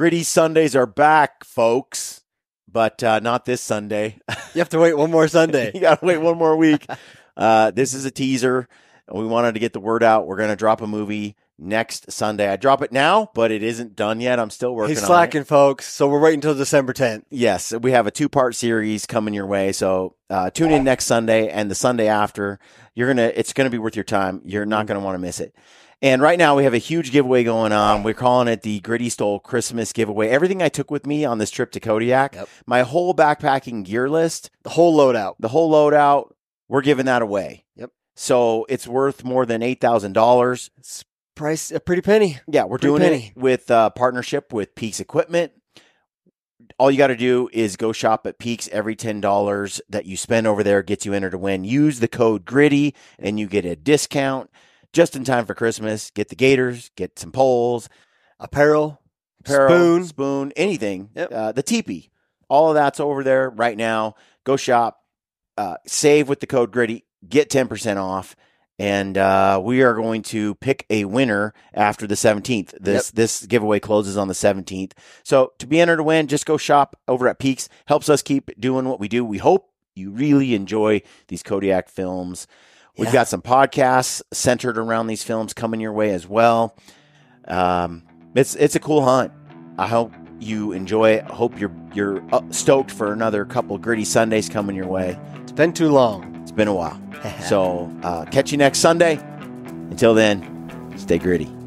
Gritty Sundays are back, folks, but not this Sunday. You have to wait one more Sunday. You got to wait one more week. This is a teaser. We wanted to get the word out. We're going to drop a movie next Sunday. I drop it now, but it isn't done yet. I'm still working on it. He's slacking, folks, so we're waiting until December 10th. Yes, we have a two-part series coming your way, so tune in next Sunday and the Sunday after. It's going to be worth your time. You're not going to want to miss it. And right now, we have a huge giveaway going on. We're calling it the Gritty Stole Christmas Giveaway. Everything I took with me on this trip to Kodiak, my whole backpacking gear list, the whole loadout, we're giving that away. Yep. So it's worth more than $8,000. It's price a pretty penny. Yeah, we're doing it with partnership with Peaks Equipment. All you got to do is go shop at Peaks. Every $10 that you spend over there gets you entered to win. Use the code GRITTY, and you get a discount. Just in time for Christmas, get the gators, get some poles, apparel, spoon, anything. Yep. The teepee, all of that's over there right now. Go shop, save with the code GRITTY, get 10% off, and we are going to pick a winner after the 17th. This giveaway closes on the 17th. So to be entered to win, just go shop over at Peaks. Helps us keep doing what we do. We hope you really enjoy these Kodiak films. We've got some podcasts centered around these films coming your way as well. It's a cool hunt. I hope you enjoy it. I hope you're stoked for another couple Gritty Sundays coming your way. It's been too long. It's been a while. So catch you next Sunday. Until then, stay gritty.